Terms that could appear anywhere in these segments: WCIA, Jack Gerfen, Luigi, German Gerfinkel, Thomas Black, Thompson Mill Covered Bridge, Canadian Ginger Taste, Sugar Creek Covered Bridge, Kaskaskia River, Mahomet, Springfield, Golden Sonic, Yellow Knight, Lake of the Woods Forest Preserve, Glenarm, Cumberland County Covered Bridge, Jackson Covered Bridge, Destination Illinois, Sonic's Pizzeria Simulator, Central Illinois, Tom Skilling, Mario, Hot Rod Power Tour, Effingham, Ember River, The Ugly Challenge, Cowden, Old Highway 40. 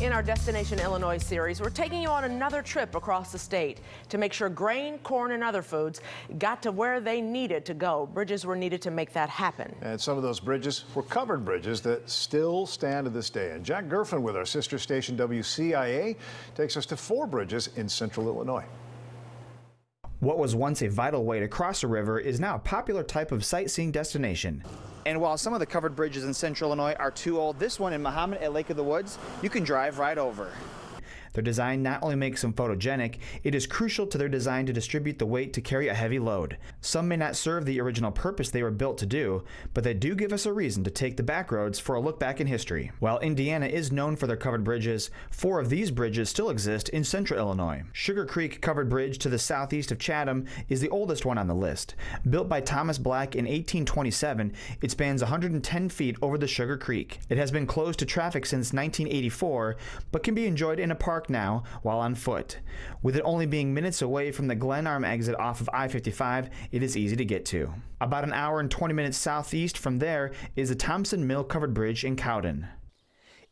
In our Destination Illinois series, we're taking you on another trip across the state to make sure grain, corn, and other foods got to where they needed to go. Bridges were needed to make that happen. And some of those bridges were covered bridges that still stand to this day. And Jack Gerfen with our sister station WCIA takes us to four bridges in central Illinois. What was once a vital way to cross a river is now a popular type of sightseeing destination. And while some of the covered bridges in central Illinois are too old, this one in Mahomet at Lake of the Woods, you can drive right over. Their design not only makes them photogenic, it is crucial to their design to distribute the weight to carry a heavy load. Some may not serve the original purpose they were built to do, but they do give us a reason to take the back roads for a look back in history. While Indiana is known for their covered bridges, four of these bridges still exist in central Illinois. Sugar Creek Covered Bridge to the southeast of Chatham is the oldest one on the list. Built by Thomas Black in 1827, it spans 110 feet over the Sugar Creek. It has been closed to traffic since 1984, but can be enjoyed in a park now while on foot. With it only being minutes away from the Glenarm exit off of I-55, it is easy to get to. About an hour and 20 minutes southeast from there is the Thompson Mill Covered Bridge in Cowden.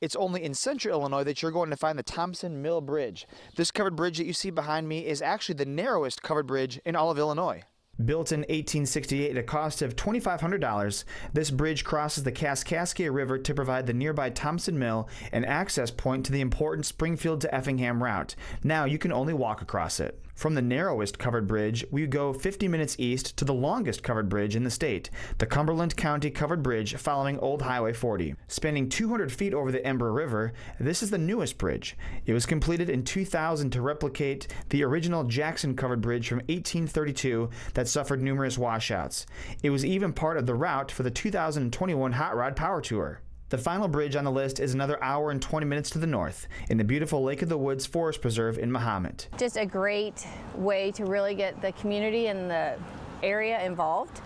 It's only in central Illinois that you're going to find the Thompson Mill Bridge. This covered bridge that you see behind me is actually the narrowest covered bridge in all of Illinois. Built in 1868 at a cost of $2,500, this bridge crosses the Kaskaskia River to provide the nearby Thompson Mill an access point to the important Springfield to Effingham route. Now you can only walk across it. From the narrowest covered bridge, we go 50 minutes east to the longest covered bridge in the state, the Cumberland County Covered Bridge following Old Highway 40. Spanning 200 feet over the Ember River, this is the newest bridge. It was completed in 2000 to replicate the original Jackson Covered Bridge from 1832 that suffered numerous washouts. It was even part of the route for the 2021 Hot Rod Power Tour. The final bridge on the list is another hour and 20 minutes to the north in the beautiful Lake of the Woods Forest Preserve in Mahomet. Just a great way to really get the community and the area involved.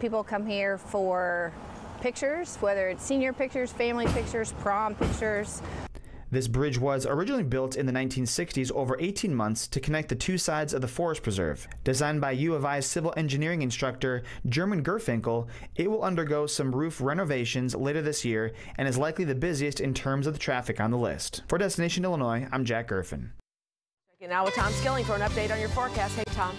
People come here for pictures, whether it's senior pictures, family pictures, prom pictures. This bridge was originally built in the 1960s over 18 months to connect the two sides of the Forest Preserve. Designed by U of I civil engineering instructor German Gerfinkel, it will undergo some roof renovations later this year and is likely the busiest in terms of the traffic on the list. For Destination Illinois, I'm Jack Gerfen. Now with Tom Skilling for an update on your forecast. Hey, Tom.